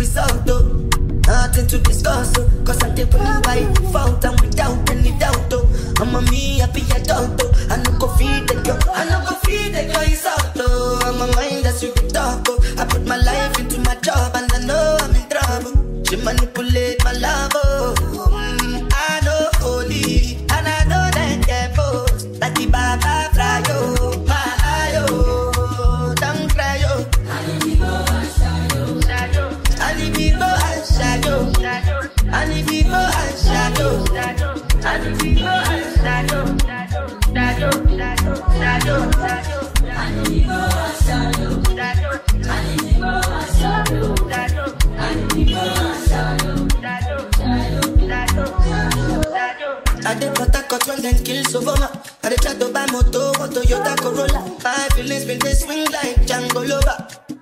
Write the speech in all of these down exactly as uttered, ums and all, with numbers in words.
resolve though. Nothing to discuss, oh, cause I take me by fault and without any doubt, oh. I'm a me, I be a doubt, oh. I no go feed the girl, I no go feed the girl, it's out, oh. I'm a mind that's you can talk, oh. I put my life into my job and I know I'm in trouble. She manipulate my love, oh. Mm, I know holy, and I know that they're both, that the Baba fly, oh. I did cut a cut one then kill Sovoma. I did try to buy motor, Toyota Corolla. My feelings been they swing like Django Lover.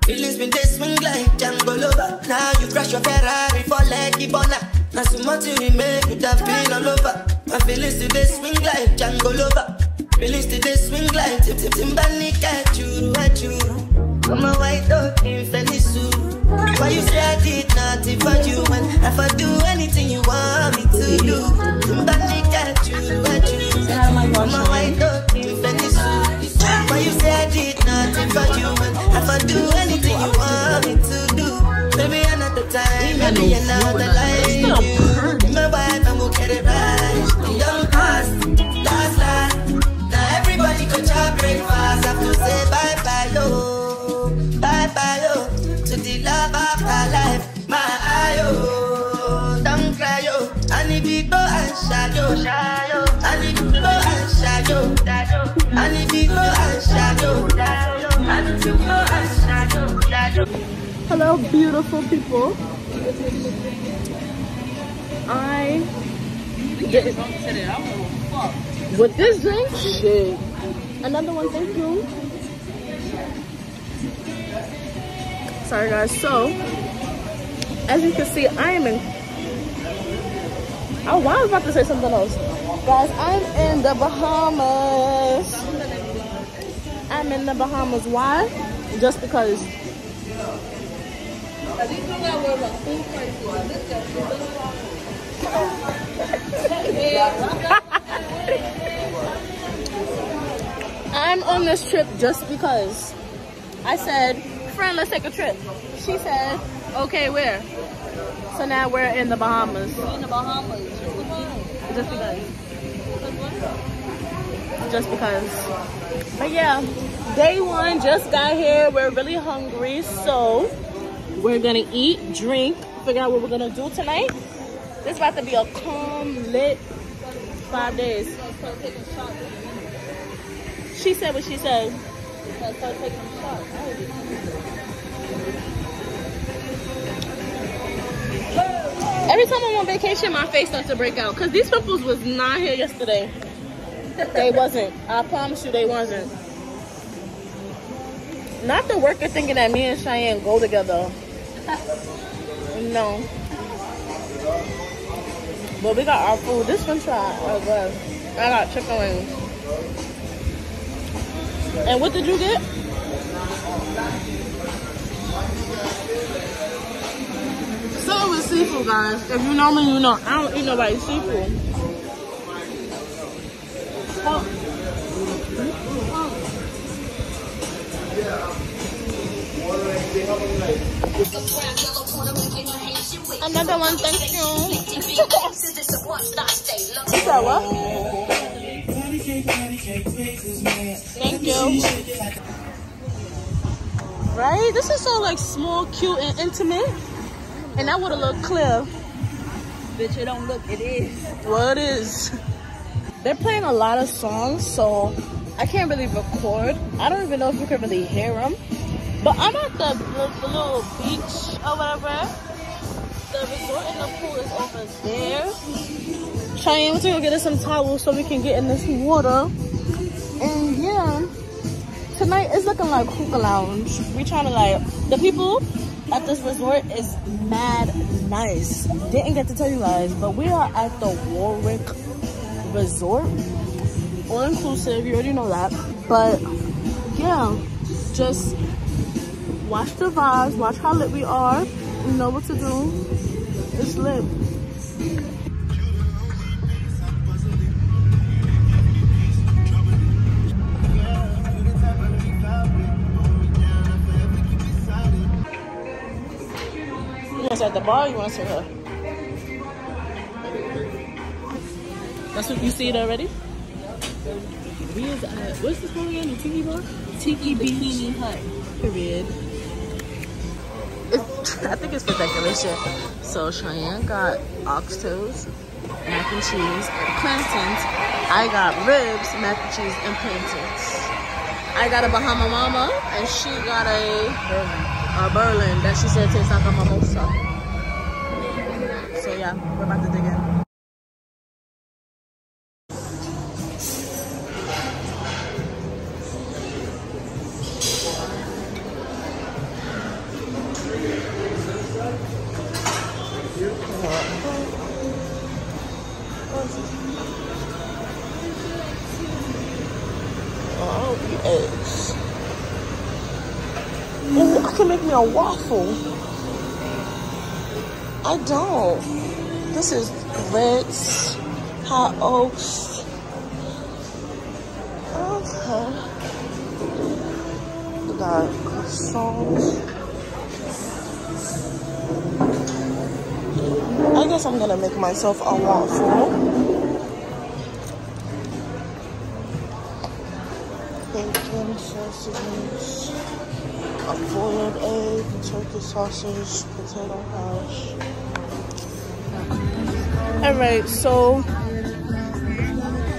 Feelings been they swing like Django Lover. Now you crash your Ferrari for like Ibonna. Now so much you remain with that pain all over. My feelings today swing like Django Lover. Feelings today swing like Tip Tip Timbani Kachuru Achuru. I'm a white dog in Felisu. Why you say I did nothing for you when if I do anything you want me to do? Timbani Kachuru Achuru. I'm a white dog in Felisu. Why you say I did nothing for you when if I do anything you want me to do? Maybe another time, maybe another life. My wife, I'm gonna get it right. The young past, last last. Now everybody go to breakfast. Have to say bye bye yo, bye bye yo to the love of my life. My eye yo, don't cry yo. I need to go and shout yo, I need to go and shout yo, I need to go and shout yo, I need to go and shout yo. Hello beautiful people. I did with this drink shit. Another one, thank you. Sorry guys, so as you can see I am in oh wow I was about to say something else. Guys, I'm in the Bahamas. I'm in the Bahamas. Why? Just because. I'm on this trip just because I said, friend, let's take a trip. She said, okay, where? So now we're in the Bahamas. We're in the Bahamas. Just because. Just because. But yeah, day one just got here. We're really hungry, so we're gonna eat, drink, figure out what we're gonna do tonight. This is about to be a calm, lit five days. She said what she said. Every time I'm on vacation, my face starts to break out. Cause these peoples was not here yesterday. They wasn't. I promise you, they wasn't. Not the worker thinking that me and Cheyenne go together. No. But we got our food. This one tried. Oh, good. I got chicken wings. And what did you get? So with seafood, guys. If you know me, you know. I don't eat nobody's seafood. Oh. Another one, thank you. Is that what? Thank you. Right? This is so like small, cute, and intimate. And that would have looked clear. Bitch, it don't look, it is. Well, it is. They're playing a lot of songs, so I can't really record. I don't even know if you can really hear them. But I'm at the, the, the little beach or whatever. The resort and the pool is over there. Cheyenne, we're gonna get us some towels so we can get in this water. And yeah, tonight is looking like hookah lounge. We trying to like, the people at this resort is mad nice. Didn't get to tell you guys, but we are at the Warwick Resort. All inclusive, you already know that. But yeah, just watch the vibes, watch how lit we are. You know what to do. Just live. You guys at the bar, you want to see her? That's what you see it already? We is at, what's this called again? The Tiki Bar? Tiki Bikini Hut. Period. It's, I think it's for decoration. So Cheyenne got oxtails, mac and cheese, and plantains. I got ribs, mac and cheese, and plantains. I got a Bahama Mama, and she got a Berlin, a Berlin that she said tastes like a mimosa. So yeah, we're about to dig in. Oh, I can make me a waffle. I don't. This is grits, hot oats. Okay. We got croissants. I guess I'm gonna make myself a waffle. Bacon, sausages, a boiled egg, turkey sausage, potato hash. Alright, so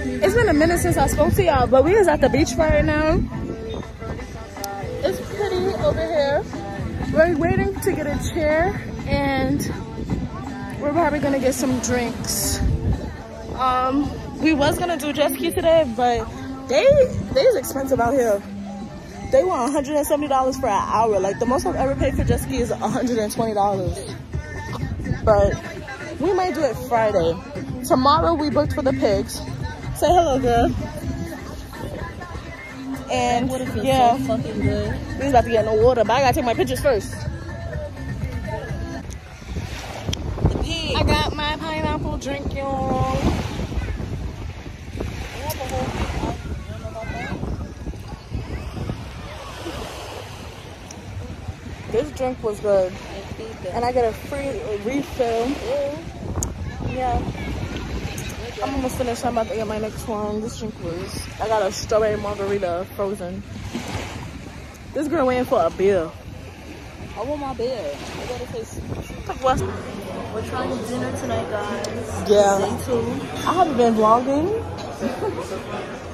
it's been a minute since I spoke to y'all, but we is at the beach right now. It's pretty over here. We're waiting to get a chair and we're probably gonna get some drinks. Um, we was gonna do jet ski today, but They, they is expensive out here. They want one hundred seventy dollars for an hour. Like the most I've ever paid for jet ski is one hundred twenty dollars. But we might do it Friday. Tomorrow we booked for the pigs. Say hello, girl. And yeah, so fucking good. We about to get in the water, but I gotta take my pictures first. I got my pineapple drink, y'all. This drink was good, and I got a free refill. Yeah, I'm almost finished. I'm about to get my next one. This drink was, I got a strawberry margarita frozen. This girl waiting for a beer. I want my beer. I gotta taste what? We're trying to dinner tonight, guys. Yeah. Stay tuned. I haven't been vlogging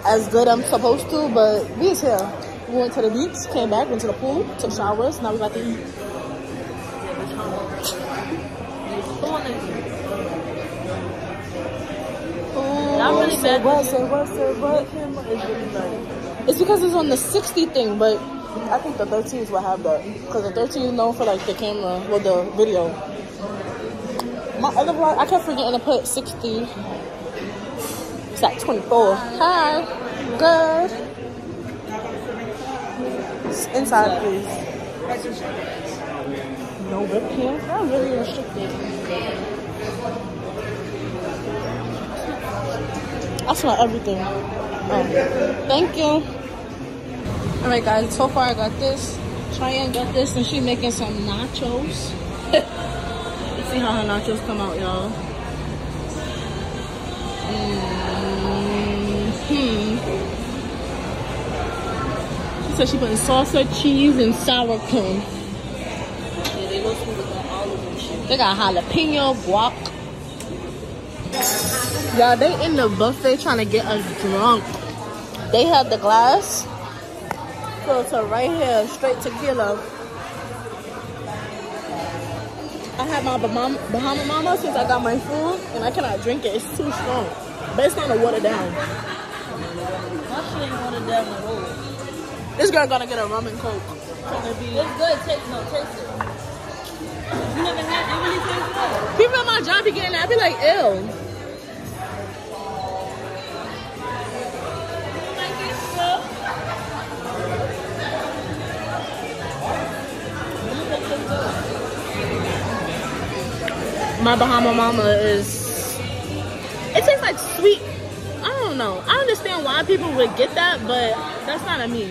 as good I'm supposed to, but we is here. We went to the beach, came back, went to the pool, took showers, now we about to eat. Oh, really say what, say what, say what. It's because it's on the sixty thing, but I think the thirteens will have that. Because the thirteen is known for like the camera, well, the video. My other vlog, I kept forgetting to put sixty. It's like twenty-four. Hi, good. Inside, please. No whipped cream? I'm really restricted. I smell everything. Oh. Thank you. Alright, guys. So far, I got this. Cheyenne got this, and she making some nachos. Let's see how her nachos come out, y'all. Mm-hmm. So she put salsa, cheese, and sour cream. Yeah, they go through with the olive and shit. They got jalapeno, guac. Y'all, they in the buffet trying to get us drunk. They have the glass filter right here, straight tequila. I had my Bahama Mama since I got my food, and I cannot drink it. It's too strong. But it's not a water down. That shit ain't watered down at all. This girl gonna get a rum and coke. It's good. Taste no, taste it. You never had it really taste good. People at my job be getting that. I be like, ew. You like it, bro? You look at my Bahama Mama is, it tastes like sweet. I don't know. I understand why people would get that, but that's not a me.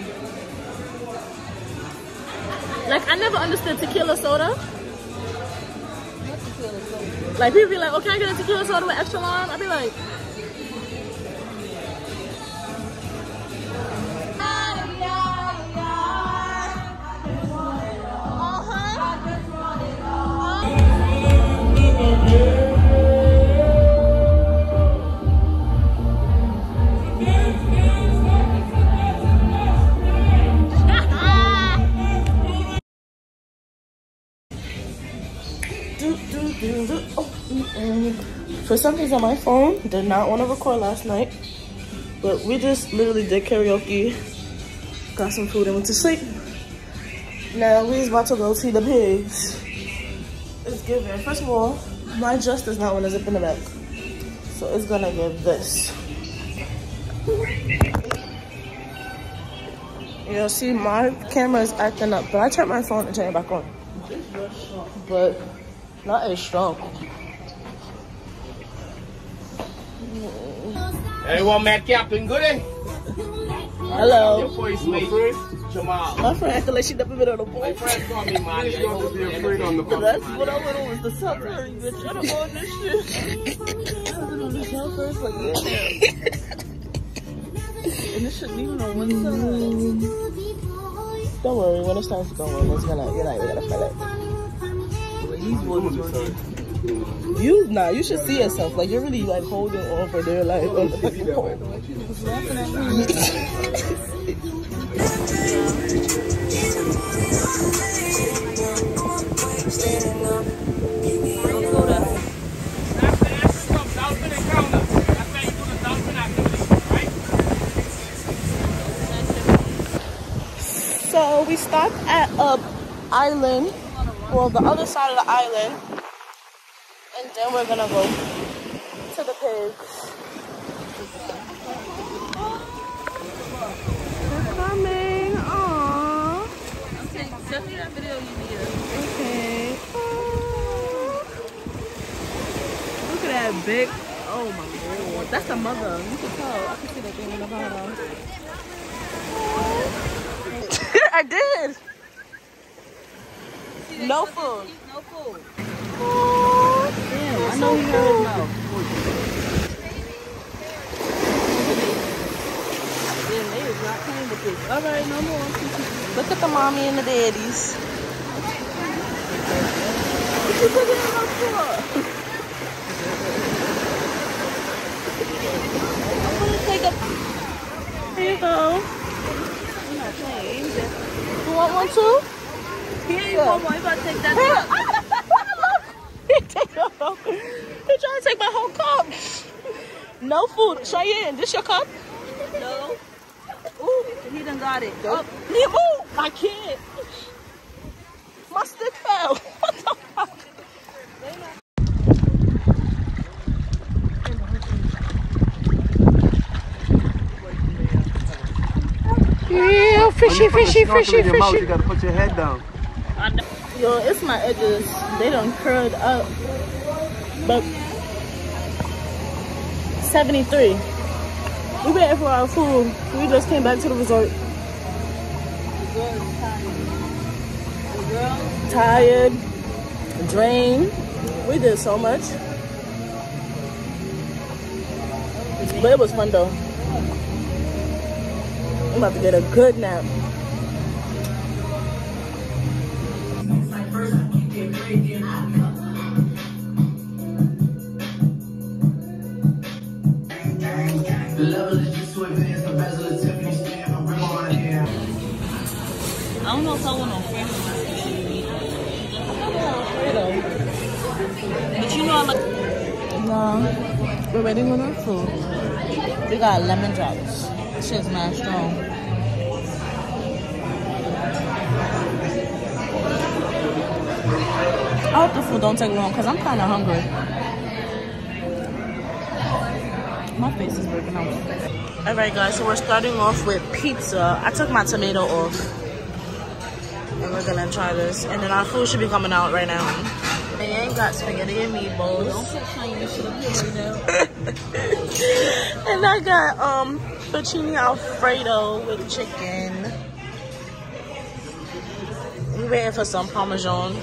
Like, I never understood tequila soda. What tequila soda? Like, people be like, oh, can I get a tequila soda with extra lime? I'd be like, for some reason my phone did not want to record last night, but we just literally did karaoke, got some food and went to sleep. Now we're about to go see the pigs. It's giving. First of all, my dress does not want to zip in the back, so it's gonna give this. You'll see my camera is acting up, but I turned my phone and turned it back on. But not as strong. Everyone, Matt Captain, good day. Hello. Your voice, my friend, Jamal. My friend acted like she never been on the boat. My friend called me Molly. She's supposed to be afraid on the boat. That's what I went on was the shelter. You bitch, I don't want this shit. I went on the shelter. It's like, yeah. And this shouldn't even on one side. Don't worry. When it's time to go on, it's gonna, you're not even gonna fight it. You nah, you should see yourself. Like, you're really like holding on for their life. On the fucking board. So we stopped at a island, well, the other side of the island. Then we're gonna go to the pigs. They're coming. Aww. Okay, send me that video you need. Okay. Aww. Look at that big. Oh my god. That's a mother. You can tell. I can see that thing in the bottom. I did. No food. No food. Aww. I know you heard it now. Then they is not playing with this. All right, no more. Look at the mommy and the daddies. What you taking them up for? I'm gonna take a. Here you go. You're not playing. You want one too? Here you go. You gotta take that. You're trying to take my whole cup. No food. Cheyenne, this your cup? No. Ooh, he done got it. Nope. Oh, ooh, my kid. My stick fell. What the fuck? Yeah, fishy, fishy, fishy, fishy. Mouth, you gotta put your head down. I know. Yo, it's my edges. They done curled up. But seventy-three. We waited for our food. We just came back to the resort. The girl's tired. The girl's tired, drained. We did so much. But it was fun though. I'm about to get a good nap. I don't know if I want Alfredo. I want Alfredo. But you know I'm a... No. We're waiting on our food. We got lemon drops. This shit's mad strong. I hope the food don't take long because I'm kind of hungry. My face is breaking out. Alright guys, so we're starting off with pizza. I took my tomato off. We're gonna try this, and then our food should be coming out right now. They ain't got spaghetti and meatballs. Don't put China shit up here right now. And I got um fettuccine alfredo with chicken. We're waiting for some parmesan.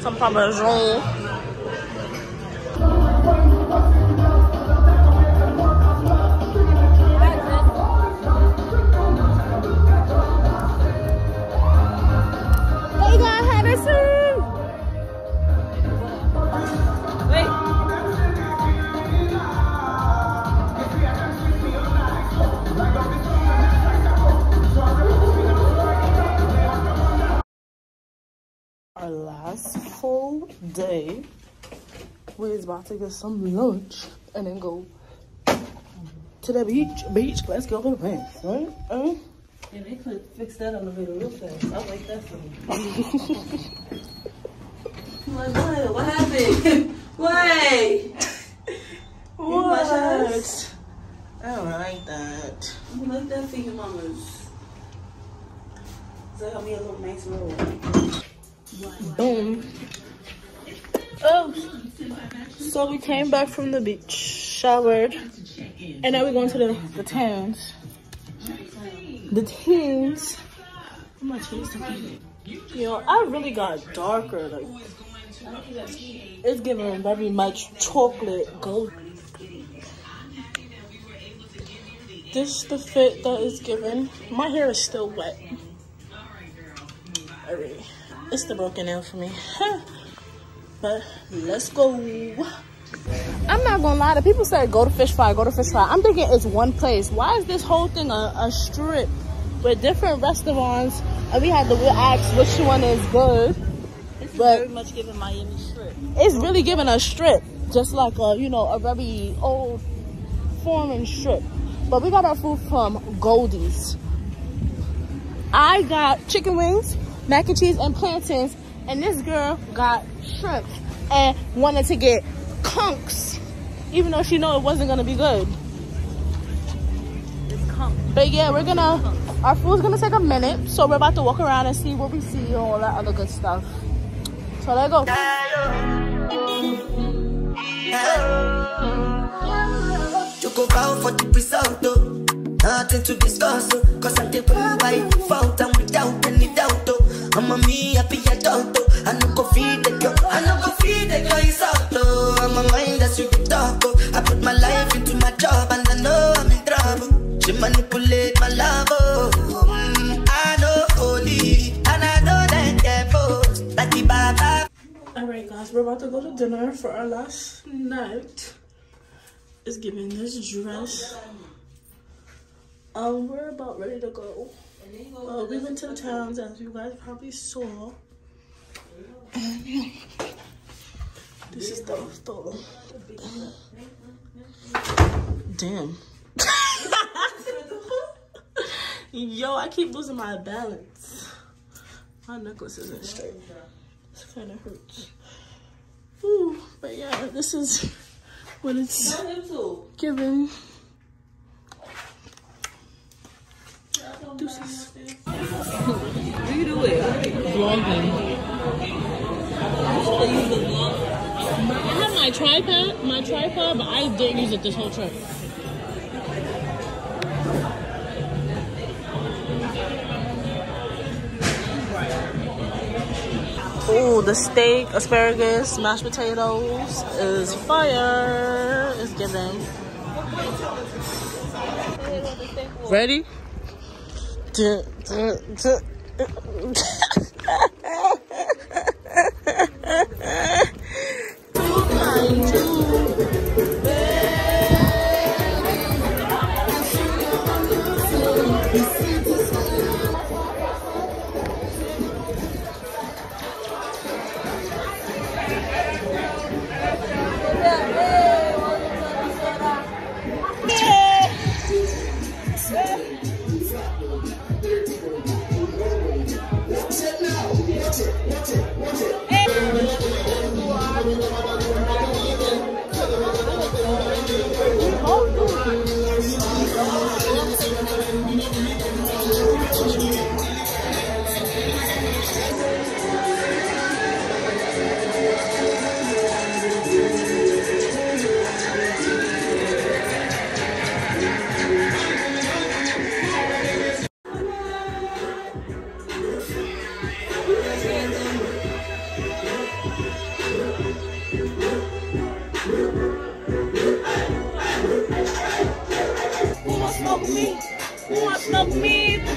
Some parmesan. Our last full day, we're about to get some lunch and then go to the beach. Beach, let's go to the beach, right? right? Yeah, they could fix that on the video real fast. I like that for me. I'm like, what? What happened? Wait. What? I don't like that. I don't like that for your mamas. So help me a little nice roll. Boom. Oh, so we came back from the beach, showered, and now we're going to the, the towns. The towns. You know, I really got darker. Like, it's giving very much chocolate gold. This is the fit that is given. My hair is still wet. All right. It's the broken nail for me. But let's go. I'm not gonna lie, the people said go to fish fry, go to fish fry. I'm thinking it's one place. Why is this whole thing a, a strip with different restaurants? And we had to ask which one is good. This is but very much giving Miami strip. It's really giving a strip. Just like a, you know, a very old foreign strip. But we got our food from Goldie's. I got chicken wings, mac and cheese and plantains, and this girl got shrimp and wanted to get conchs, even though she knew it wasn't gonna be good. It's conch. But yeah, we're gonna, our food's gonna take a minute, so we're about to walk around and see what we see and all that other good stuff. So let's go. You go out for the risotto. Nothing to discuss, cause I'm different by default and without any doubt. I'm a me happy adult, I no go feed the girl, I no go feed the girl is out. I'm a mind that's you talk. I put my life into my job and I know I'm in trouble. She manipulate my love. I know holy and I know that devil. Like the baba. Alright guys, we're about to go to dinner for our last night. It's giving this dress. Um, we're about ready to go. Uh, we went to the towns, as you guys probably saw. And yeah, this is the store. Damn. Yo, I keep losing my balance. My necklace isn't straight. This kind of hurts. Ooh, but yeah, this is what it's giving. Deuces. What are you doing? Vlogging. I have my tripod, my tripod, but I didn't use it this whole trip. Oh, the steak, asparagus, mashed potatoes is fire. It's giving. Ready? Now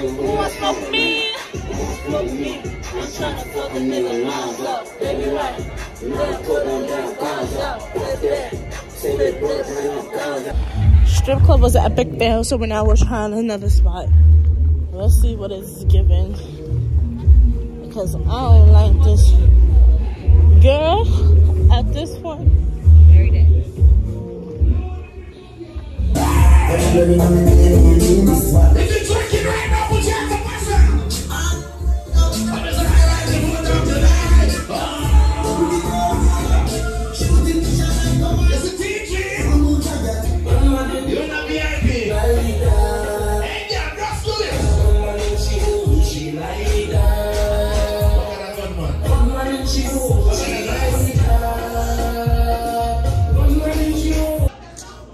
Who wants to smoke me? Who wants to smoke me? I'm tryna fuck a nigga lines up. Baby, right? You gotta put them down, guns up. What's that? Say they put them guns up. Strip club was an epic fail, so now we're trying another spot. Let's see what it's giving. Because I don't like this. Girl, at this point. Every day.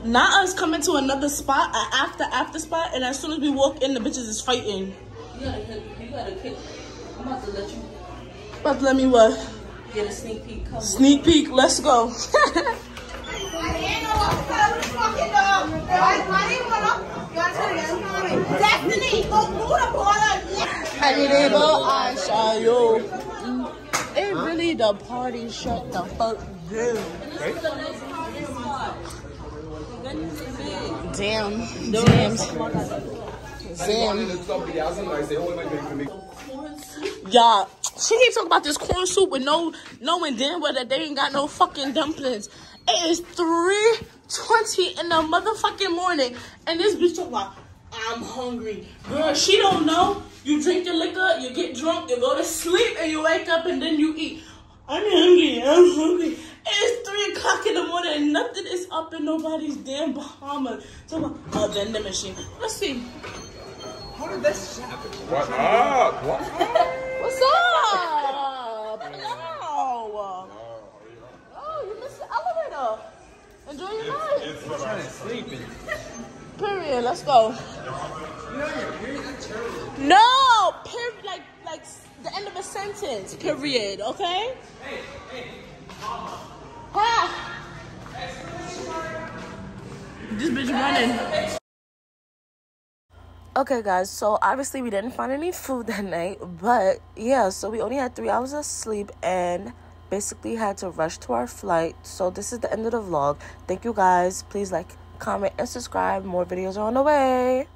Now us coming to another spot, an after after spot, and as soon as we walk in, the bitches is fighting. You gotta, you gotta kick. I'm about to let you. About to let me what? Get a sneak peek. Come sneak with. Peek. Let's go. It really the party shut the fuck down. Damn, damn, damn. Yeah, she keeps talking about this corn soup with no, knowing damn well that they ain't got no fucking dumplings. It is three twenty in the motherfucking morning, and this bitch talking about, I'm hungry. Girl, she don't know. You drink your liquor, you get drunk, you go to sleep, and you wake up, and then you eat. I'm hungry, I'm hungry. It's three o'clock in the morning and nothing is up in nobody's damn Bahamas. So, oh, then the machine. Let's see. How did this happen? What up? What up? What's up? No. Oh, you missed the elevator. Enjoy your night. It's, it's I'm trying to sleep in. Period. Let's go. No. Period. Like, like the end of a sentence. Period. Okay? Hey, hey. Ah. This bitch running. Okay guys, so obviously we didn't find any food that night, but yeah, so we only had three hours of sleep and basically had to rush to our flight. So this is the end of the vlog. Thank you guys. Please like, comment, and subscribe. More videos are on the way.